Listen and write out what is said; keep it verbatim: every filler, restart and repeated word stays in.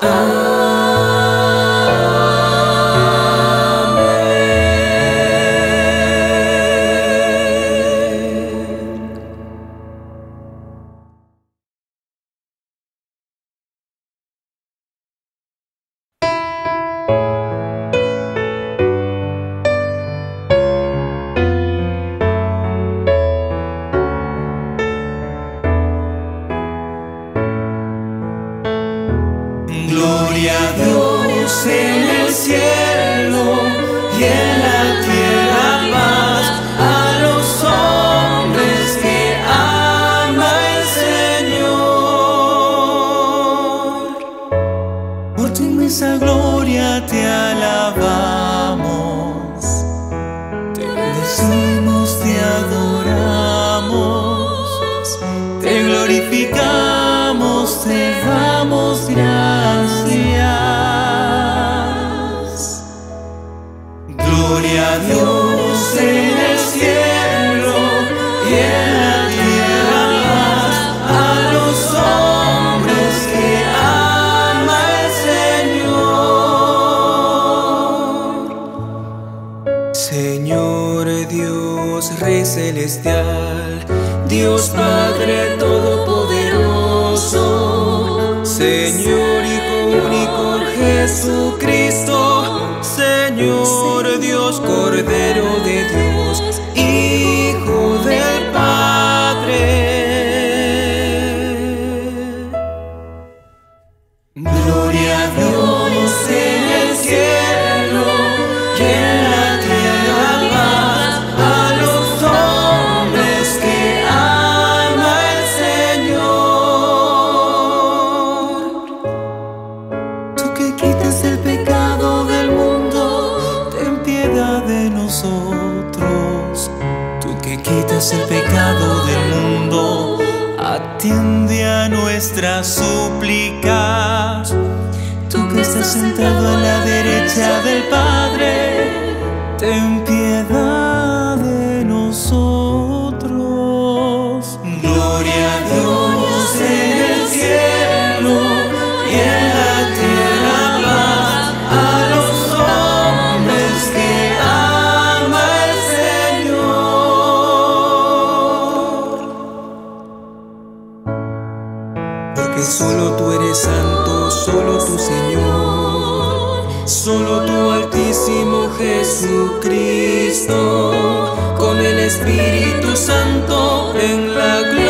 Gloria a Dios en el cielo y en la tierra paz a los hombres que ama el Señor. Por tu inmensa gloria te alabamos, te bendecimos, te adoramos, te glorificamos, te damos gracias. Gloria a Dios en el cielo y en la tierra paz a los hombres que ama el Señor. Señor Dios Rey Celestial, Dios Padre Todopoderoso, Señor, Hijo único Jesucristo, Señor Dios, Cordero de Dios, Hijo del Padre. Gloria a Dios en el cielo y en la tierra paz a los hombres que ama el Señor. Quitas el pecado del mundo, ten piedad de nosotros. Tú que quitas el pecado del mundo, atiende a nuestras súplicas. Tú que estás sentado a la derecha del Padre, ten piedad de nosotros. Gloria a Dios en el cielo y en la tierra que solo tú eres santo, solo tú Señor, solo tú Altísimo Jesucristo, con el Espíritu Santo en la gloria.